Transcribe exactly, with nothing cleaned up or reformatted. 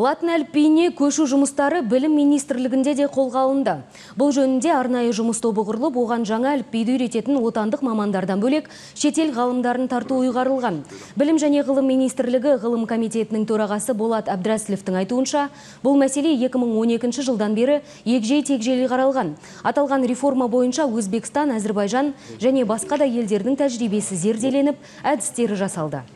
Латын әліпбиіне көшу жұмыстары білім министрлігінде де қолға алынды. Бұл жөнінде арнайы жұмыс тобы құрылып, оған жаңа әліпбиді үйрететін отандық мамандардан бөлек шетел ғалымдарын тарту ұйғарылған. Білім және ғылым министрлігі Ғылым комитетінің төрағасы Болат Әбдірәсіловтің айтуынша, бұл мәселе екі мың он екінші жылдан бері егжей-тегжейлі қаралған. Аталған реформа бойынша Өзбекстан, Әзербайжан және басқа да елдердің тәжірибесі зерделеніп, әдістері жасалды.